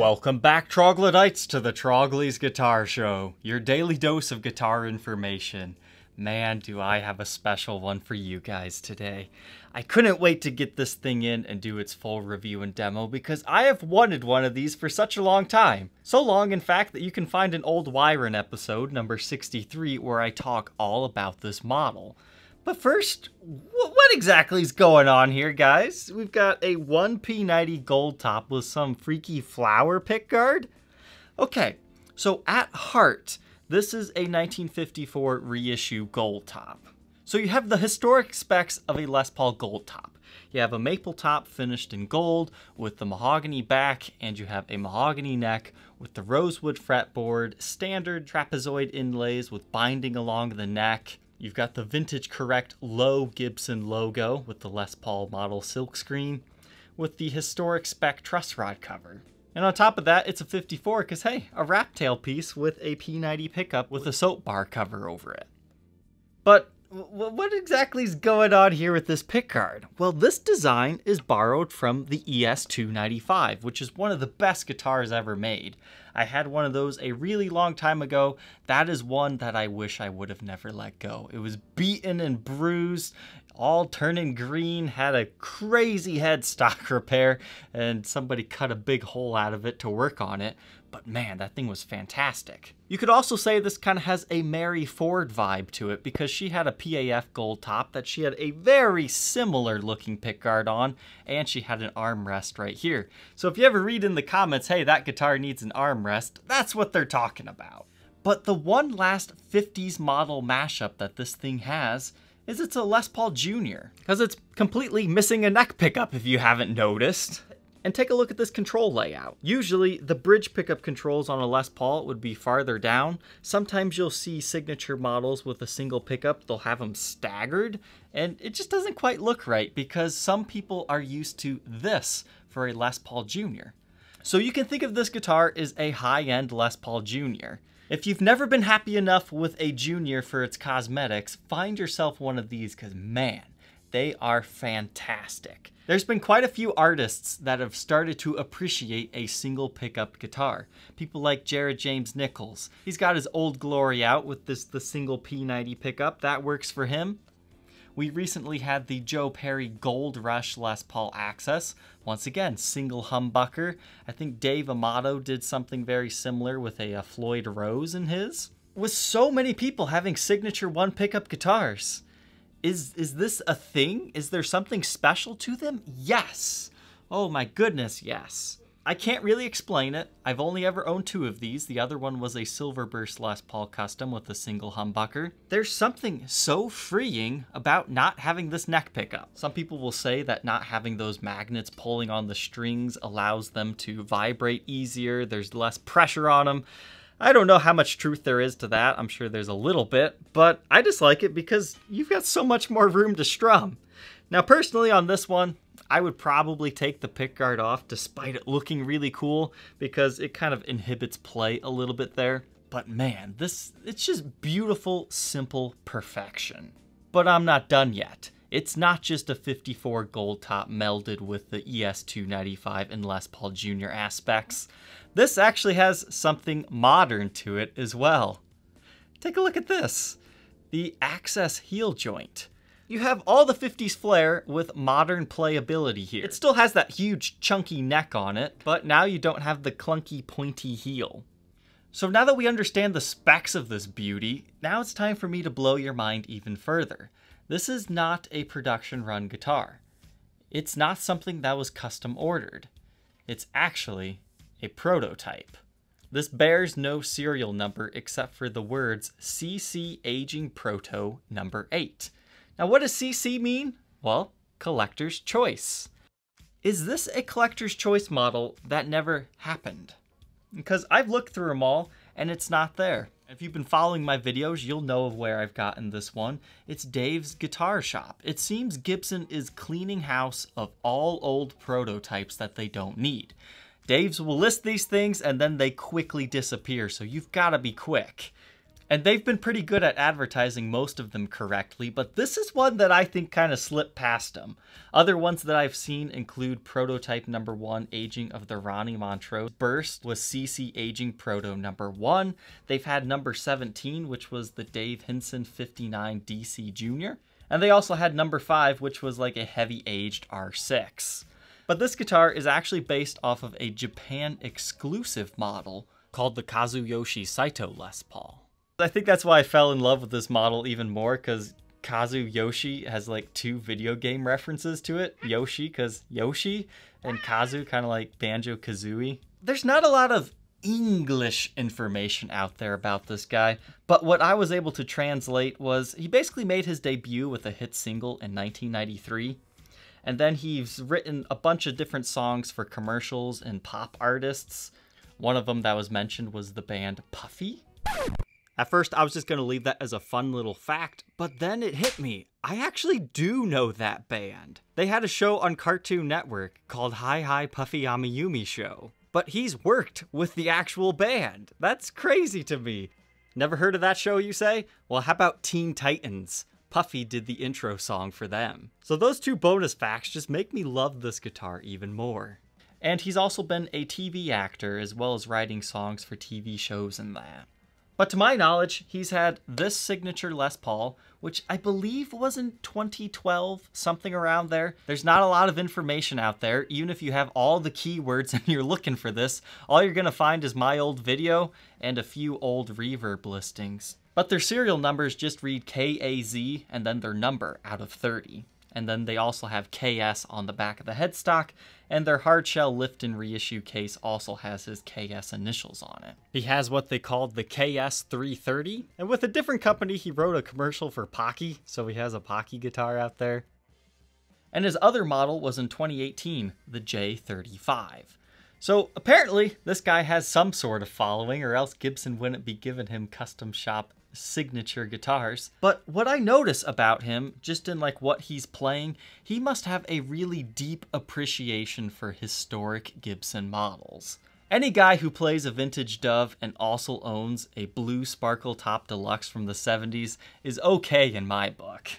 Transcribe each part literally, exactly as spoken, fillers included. Welcome back, troglodytes, to the Trogly's Guitar Show, your daily dose of guitar information. Man, do I have a special one for you guys today. I couldn't wait to get this thing in and do its full review and demo because I have wanted one of these for such a long time. So long, in fact, that you can find an old Wyron episode, number sixty-three, where I talk all about this model. But first, what exactly is going on here, guys? We've got a one P ninety gold top with some freaky flower pick guard. Okay, so at heart, this is a nineteen fifty-four reissue gold top. So you have the historic specs of a Les Paul gold top. You have a maple top finished in gold with the mahogany back, and you have a mahogany neck with the rosewood fretboard, standard trapezoid inlays with binding along the neck. You've got the vintage correct low Gibson logo with the Les Paul model silkscreen with the historic spec truss rod cover. And on top of that, it's a fifty-four because, hey, a wrap tail piece with a P ninety pickup with a soap bar cover over it. But what exactly is going on here with this pickguard? Well, this design is borrowed from the E S two ninety-five, which is one of the best guitars ever made. I had one of those a really long time ago. That is one that I wish I would have never let go. It was beaten and bruised, all turning green, had a crazy headstock repair, and somebody cut a big hole out of it to work on it. But man, that thing was fantastic. You could also say this kind of has a Mary Ford vibe to it because she had a P A F gold top that she had a very similar looking pickguard on, and she had an armrest right here. So if you ever read in the comments, hey, that guitar needs an armrest, that's what they're talking about. But the one last fifties model mashup that this thing has is it's a Les Paul Junior because it's completely missing a neck pickup if you haven't noticed. And take a look at this control layout. Usually the bridge pickup controls on a Les Paul would be farther down. Sometimes you'll see signature models with a single pickup, they'll have them staggered, and it just doesn't quite look right because some people are used to this for a Les Paul Junior So you can think of this guitar as a high-end Les Paul Junior If you've never been happy enough with a Junior for its cosmetics, find yourself one of these because, man, they are fantastic. There's been quite a few artists that have started to appreciate a single pickup guitar. People like Jared James Nichols. He's got his Old Glory out with this the single P ninety pickup. That works for him. We recently had the Joe Perry Gold Rush Les Paul Axcess. Once again, single humbucker. I think Dave Amato did something very similar with a, a Floyd Rose in his. With so many people having signature one pickup guitars, Is, is this a thing? Is there something special to them? Yes. Oh my goodness, yes. I can't really explain it. I've only ever owned two of these. The other one was a Silverburst Les Paul Custom with a single humbucker. There's something so freeing about not having this neck pickup. Some people will say that not having those magnets pulling on the strings allows them to vibrate easier. There's less pressure on them. I don't know how much truth there is to that. I'm sure there's a little bit, but I just like it because you've got so much more room to strum. Now, personally on this one, I would probably take the pickguard off despite it looking really cool because it kind of inhibits play a little bit there. But man, this, it's just beautiful, simple perfection. But I'm not done yet. It's not just a fifty-four gold top melded with the E S two ninety-five and Les Paul Junior aspects. This actually has something modern to it as well. Take a look at this, the Axcess heel joint. You have all the fifties flair with modern playability here. It still has that huge chunky neck on it, but now you don't have the clunky pointy heel. So now that we understand the specs of this beauty, now it's time for me to blow your mind even further. This is not a production run guitar. It's not something that was custom ordered. It's actually a prototype. This bears no serial number except for the words C C Aging Proto number eight. Now what does C C mean? Well, Collector's Choice. Is this a Collector's Choice model that never happened? Because I've looked through them all and it's not there. If you've been following my videos, you'll know of where I've gotten this one. It's Dave's Guitar Shop. It seems Gibson is cleaning house of all old prototypes that they don't need. Dave's will list these things and then they quickly disappear, so you've got to be quick. And they've been pretty good at advertising most of them correctly, but this is one that I think kind of slipped past them. Other ones that I've seen include Prototype Number one, Aging of the Ronnie Montrose. Burst was C C Aging Proto Number one. They've had Number seventeen, which was the Dave Hinson fifty-nine D C Junior And they also had Number five, which was like a heavy aged R six. But this guitar is actually based off of a Japan exclusive model called the Kazuyoshi Saito Les Paul. I think that's why I fell in love with this model even more, because Kazuyoshi has like two video game references to it. Yoshi, because Yoshi, and Kazu, kind of like Banjo-Kazooie. There's not a lot of English information out there about this guy, but what I was able to translate was he basically made his debut with a hit single in nineteen ninety-three. And then he's written a bunch of different songs for commercials and pop artists. One of them that was mentioned was the band Puffy. At first, I was just going to leave that as a fun little fact, but then it hit me. I actually do know that band. They had a show on Cartoon Network called Hi Hi Puffy AmiYumi Show, but he's worked with the actual band. That's crazy to me. Never heard of that show, you say? Well, how about Teen Titans? Puffy did the intro song for them. So those two bonus facts just make me love this guitar even more. And he's also been a T V actor, as well as writing songs for T V shows and that. But to my knowledge, he's had this signature Les Paul, which I believe was in twenty twelve, something around there. There's not a lot of information out there. Even if you have all the keywords and you're looking for this, all you're gonna find is my old video and a few old Reverb listings. But their serial numbers just read K A Z and then their number out of thirty. And then they also have K S on the back of the headstock, and their hardshell Lifton reissue case also has his K S initials on it. He has what they called the K S three thirty, and with a different company, he wrote a commercial for Pocky, so he has a Pocky guitar out there. And his other model was in twenty eighteen, the J thirty-five. So apparently, this guy has some sort of following, or else Gibson wouldn't be giving him custom shop signature guitars. But what I notice about him, just in like what he's playing, he must have a really deep appreciation for historic Gibson models. Any guy who plays a vintage Dove and also owns a blue Sparkle Top Deluxe from the seventies is okay in my book.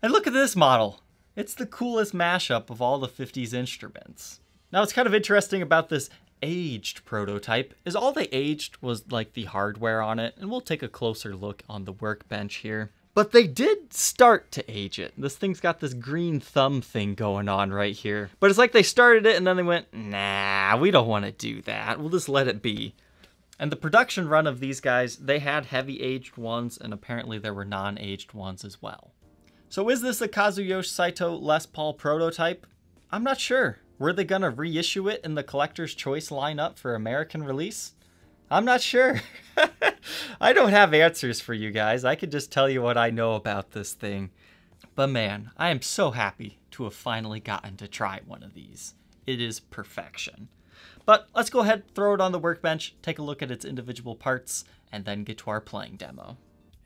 And look at this model. It's the coolest mashup of all the fifties instruments. Now, it's kind of interesting about this aged prototype is all they aged was like the hardware on it, and we'll take a closer look on the workbench here. But they did start to age it. This thing's got this green thumb thing going on right here. But it's like they started it and then they went, nah, we don't want to do that. We'll just let it be. And the production run of these guys, they had heavy aged ones, and apparently there were non-aged ones as well. So is this a Kazuyoshi Saito Les Paul prototype? I'm not sure. Were they gonna reissue it in the Collector's Choice lineup for American release? I'm not sure. I don't have answers for you guys. I could just tell you what I know about this thing. But man, I am so happy to have finally gotten to try one of these. It is perfection. But let's go ahead, throw it on the workbench, take a look at its individual parts, and then get to our playing demo.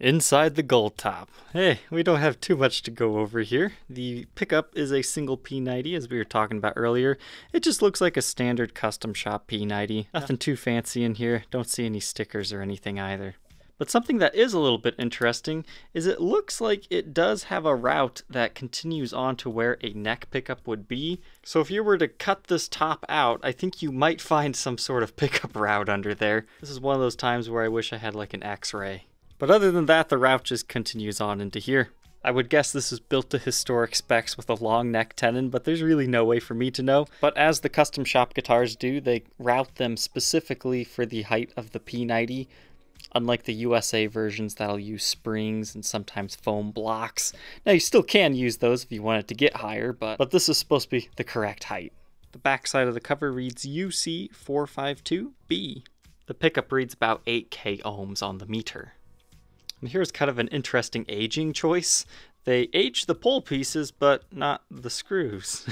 Inside the Gold Top. Hey, we don't have too much to go over here. The pickup is a single P ninety, as we were talking about earlier. It just looks like a standard custom shop P ninety. Nothing too fancy in here. Don't see any stickers or anything either. But something that is a little bit interesting is it looks like it does have a route that continues on to where a neck pickup would be. So if you were to cut this top out, I think you might find some sort of pickup route under there. This is one of those times where I wish I had like an X-ray. But other than that, the route just continues on into here. I would guess this is built to historic specs with a long neck tenon, but there's really no way for me to know. But as the custom shop guitars do, they route them specifically for the height of the P ninety, unlike the U S A versions that'll use springs and sometimes foam blocks. Now, you still can use those if you want it to get higher, but, but this is supposed to be the correct height. The backside of the cover reads U C four five two B. The pickup reads about eight K ohms on the meter. And here's kind of an interesting aging choice. They age the pole pieces, but not the screws.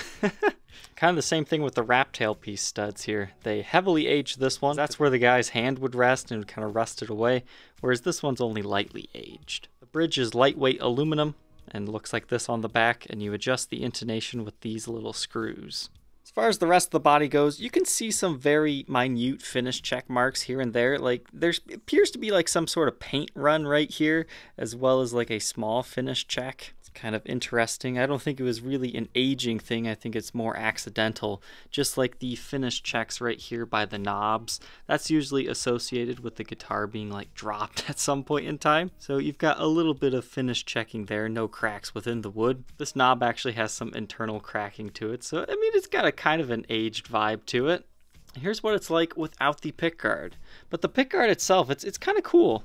Kind of the same thing with the wrap tail piece studs here. They heavily age this one. That's where the guy's hand would rest and kind of rusted away, whereas this one's only lightly aged. The bridge is lightweight aluminum and looks like this on the back, and you adjust the intonation with these little screws. As far as the rest of the body goes, you can see some very minute finish check marks here and there. Like, there appears to be like some sort of paint run right here, as well as like a small finish check. It's kind of interesting. I don't think it was really an aging thing. I think it's more accidental, just like the finish checks right here by the knobs. That's usually associated with the guitar being like dropped at some point in time. So you've got a little bit of finish checking there, no cracks within the wood. This knob actually has some internal cracking to it, so I mean, it's got a kind of an aged vibe to it. Here's what it's like without the pickguard. But the pickguard itself, it's, it's kind of cool.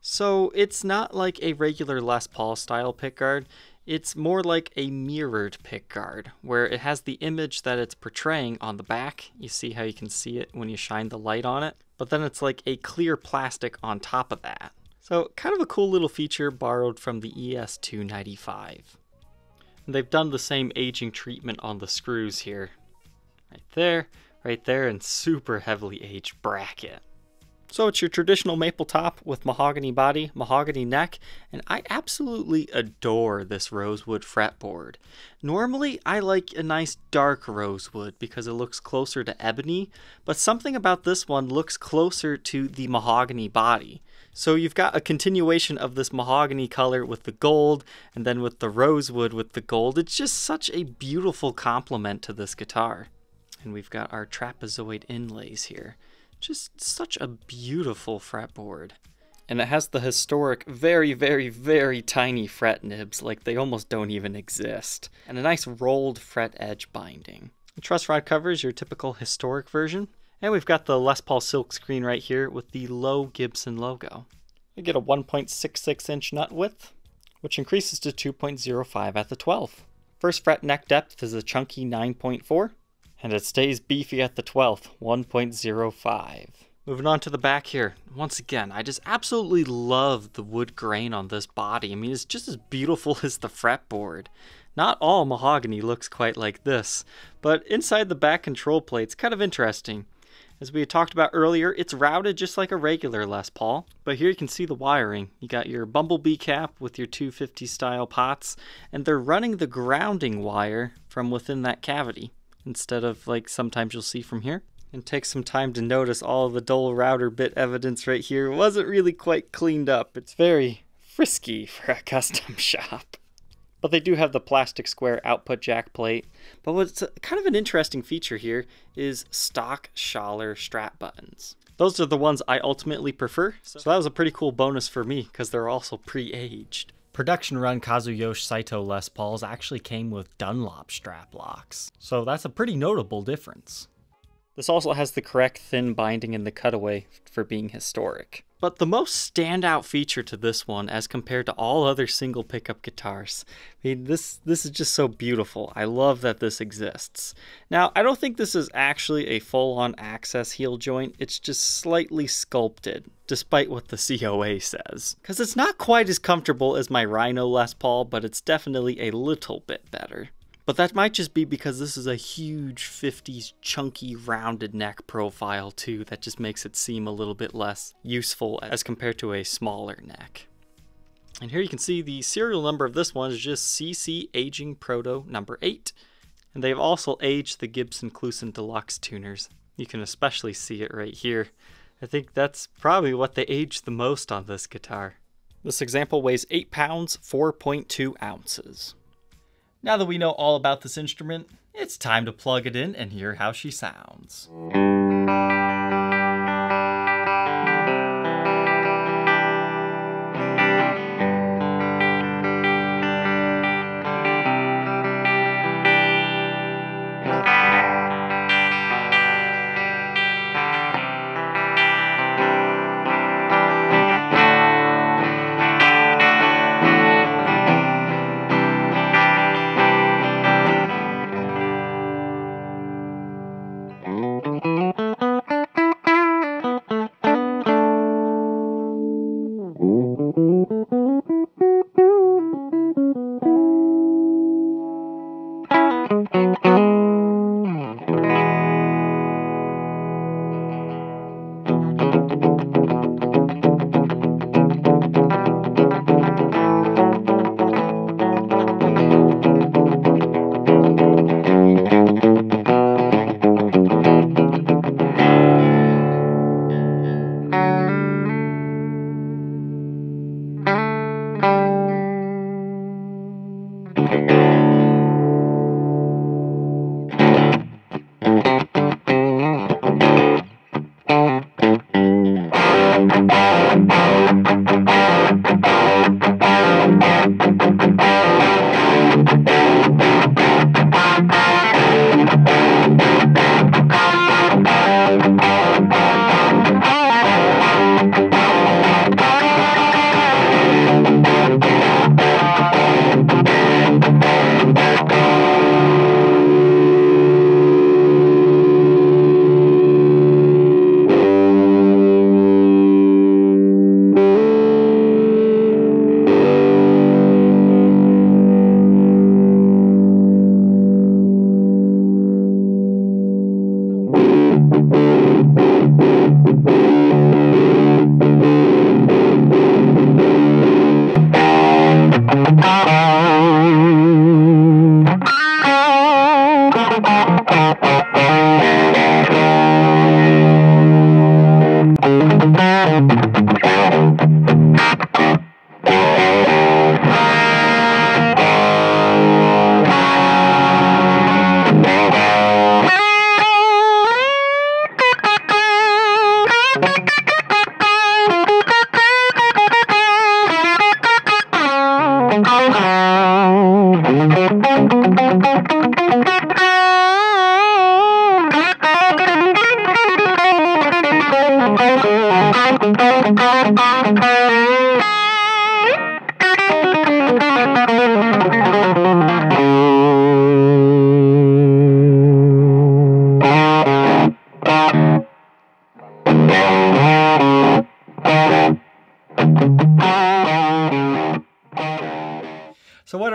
So it's not like a regular Les Paul style pickguard. It's more like a mirrored pickguard, where it has the image that it's portraying on the back. You see how you can see it when you shine the light on it. But then it's like a clear plastic on top of that. So kind of a cool little feature borrowed from the E S two ninety-five. And they've done the same aging treatment on the screws here. Right there, right there, and super heavily aged bracket. So it's your traditional maple top with mahogany body, mahogany neck, and I absolutely adore this rosewood fretboard. Normally, I like a nice dark rosewood because it looks closer to ebony, but something about this one looks closer to the mahogany body. So you've got a continuation of this mahogany color with the gold, and then with the rosewood with the gold. It's just such a beautiful complement to this guitar. And we've got our trapezoid inlays here. Just such a beautiful fretboard. And it has the historic very, very, very tiny fret nibs, like they almost don't even exist. And a nice rolled fret edge binding. The truss rod cover is your typical historic version. And we've got the Les Paul silk screen right here with the low Gibson logo. We get a one point six six inch nut width, which increases to two point oh five at the twelfth. First fret neck depth is a chunky nine point four, and it stays beefy at the twelfth, one point oh five. Moving on to the back here. Once again, I just absolutely love the wood grain on this body. I mean, it's just as beautiful as the fretboard. Not all mahogany looks quite like this, but inside the back control plate's kind of interesting. As we had talked about earlier, it's routed just like a regular Les Paul, but here you can see the wiring. You got your bumblebee cap with your two fifty style pots, and they're running the grounding wire from within that cavity, instead of like sometimes you'll see from here. And take some time to notice all the dull router bit evidence right here. It wasn't really quite cleaned up. It's very frisky for a custom shop. But they do have the plastic square output jack plate. But what's kind of an interesting feature here is stock Schaller strap buttons. Those are the ones I ultimately prefer, so that was a pretty cool bonus for me because they're also pre-aged. Production run Kazuyoshi Saito Les Pauls actually came with Dunlop strap locks, so that's a pretty notable difference. This also has the correct thin binding in the cutaway for being historic. But the most standout feature to this one as compared to all other single pickup guitars, I mean, this, this is just so beautiful. I love that this exists. Now, I don't think this is actually a full-on Axcess heel joint. It's just slightly sculpted, despite what the C O A says. Because it's not quite as comfortable as my Rhino Les Paul, but it's definitely a little bit better. But that might just be because this is a huge fifties chunky rounded neck profile too that just makes it seem a little bit less useful as compared to a smaller neck. And here you can see the serial number of this one is just C C Aging Proto number eight. And they've also aged the Gibson Kluson Deluxe tuners. You can especially see it right here. I think that's probably what they aged the most on this guitar. This example weighs eight pounds, four point two ounces. Now that we know all about this instrument, it's time to plug it in and hear how she sounds. Thank you.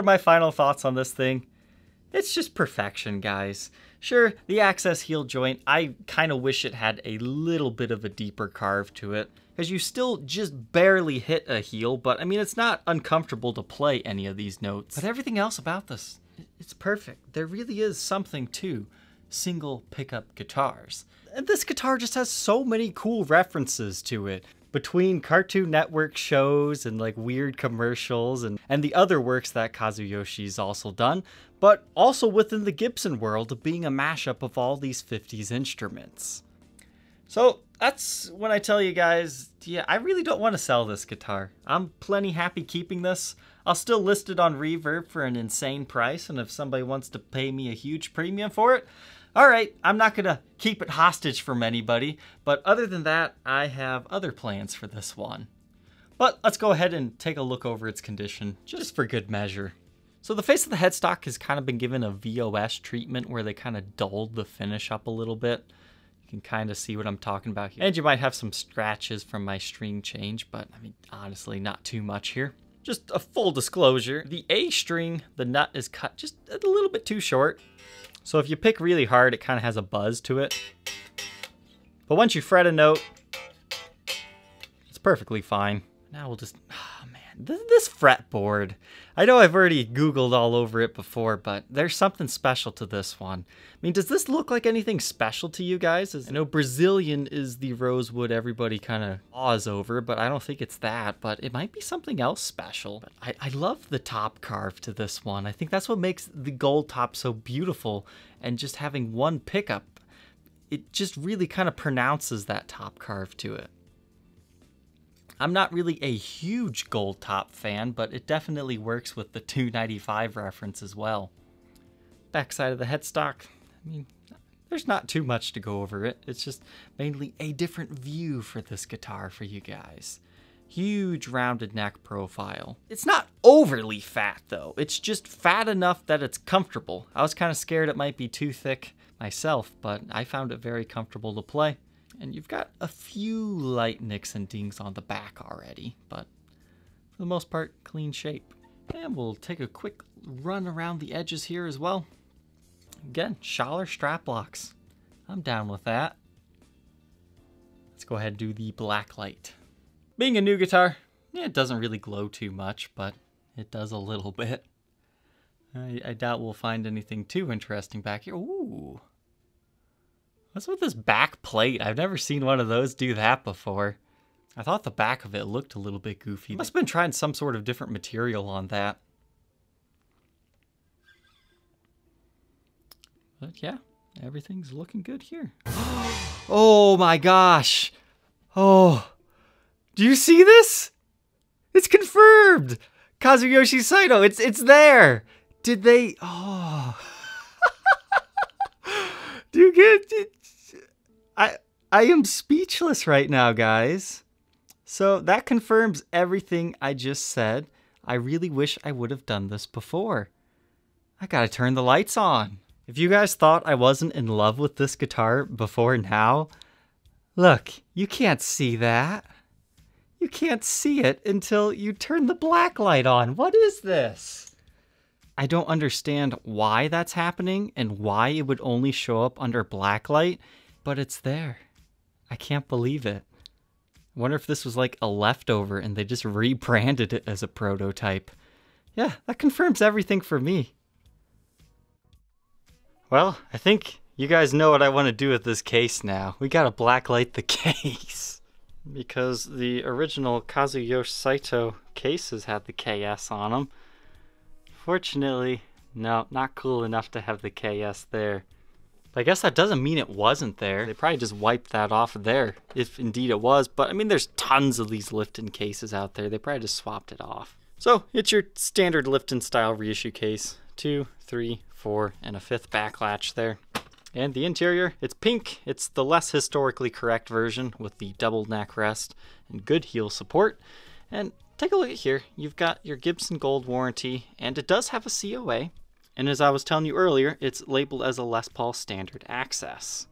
my final thoughts on this thing. It's just perfection, guys. Sure, the Axcess heel joint, I kind of wish it had a little bit of a deeper carve to it, because you still just barely hit a heel, but I mean, it's not uncomfortable to play any of these notes. But everything else about this, it's perfect. There really is something to single pickup guitars. And this guitar just has so many cool references to it. Between Cartoon Network shows and like weird commercials and, and the other works that Kazuyoshi's also done, but also within the Gibson world of being a mashup of all these fifties instruments. So that's when I tell you guys, yeah, I really don't want to sell this guitar. I'm plenty happy keeping this. I'll still list it on Reverb for an insane price, and if somebody wants to pay me a huge premium for it, all right, I'm not gonna keep it hostage from anybody, but other than that, I have other plans for this one. But let's go ahead and take a look over its condition, just for good measure. So the face of the headstock has kind of been given a V O S treatment where they kind of dulled the finish up a little bit. You can kind of see what I'm talking about here. And you might have some scratches from my string change, but I mean, honestly, not too much here. Just a full disclosure, the A string, the nut is cut just a little bit too short. So if you pick really hard, it kind of has a buzz to it. But once you fret a note, it's perfectly fine. Now we'll just, oh man, this, this fretboard. I know I've already Googled all over it before, but there's something special to this one. I mean, does this look like anything special to you guys? I know Brazilian is the rosewood everybody kind of awes over, but I don't think it's that, but it might be something else special. I, I love the top carve to this one. I think that's what makes the gold top so beautiful, and just having one pickup, it just really kind of pronounces that top carve to it. I'm not really a huge gold top fan, but it definitely works with the two ninety-five reference as well. Backside of the headstock, I mean, there's not too much to go over it. It's just mainly a different view for this guitar for you guys. Huge rounded neck profile. It's not overly fat though. It's just fat enough that it's comfortable. I was kind of scared it might be too thick myself, but I found it very comfortable to play. And you've got a few light nicks and dings on the back already, but for the most part, clean shape. And we'll take a quick run around the edges here as well. Again, Schaller strap locks. I'm down with that. Let's go ahead and do the black light. Being a new guitar, yeah, it doesn't really glow too much, but it does a little bit. I, I doubt we'll find anything too interesting back here. Ooh. What's with this back plate? I've never seen one of those do that before. I thought the back of it looked a little bit goofy. Must have been trying some sort of different material on that. But yeah, everything's looking good here. Oh my gosh. Oh, do you see this? It's confirmed. Kazuyoshi Saito, it's, it's there. Did they, oh. You get it. I I am speechless right now, guys. So that confirms everything I just said. I really wish I would have done this before. I gotta turn the lights on. If you guys thought I wasn't in love with this guitar before now, look, you can't see that. You can't see it until you turn the black light on. What is this? I don't understand why that's happening and why it would only show up under blacklight, but it's there. I can't believe it. I wonder if this was like a leftover and they just rebranded it as a prototype. Yeah, that confirms everything for me. Well, I think you guys know what I want to do with this case now. We gotta blacklight the case. Because the original Kazuyoshi Saito cases had the K S on them. Fortunately, no, not cool enough to have the K S there. But I guess that doesn't mean it wasn't there. They probably just wiped that off of there, if indeed it was. But I mean, there's tons of these Lifton cases out there. They probably just swapped it off. So it's your standard Lifton style reissue case. Two, three, four, and a fifth back latch there. And the interior, it's pink. It's the less historically correct version with the double neck rest and good heel support. And take a look at here, you've got your Gibson Gold warranty, and it does have a C O A, and as I was telling you earlier, it's labeled as a Les Paul Standard Axcess.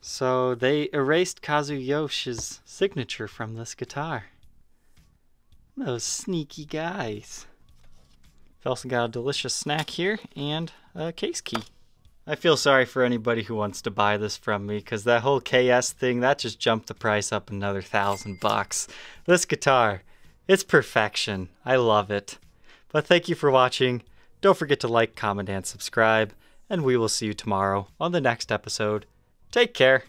So they erased Kazuyoshi's signature from this guitar. Those sneaky guys. I've also got a delicious snack here and a case key. I feel sorry for anybody who wants to buy this from me, because that whole K S thing, that just jumped the price up another thousand bucks. This guitar, it's perfection. I love it. But thank you for watching. Don't forget to like, comment, and subscribe. And we will see you tomorrow on the next episode. Take care.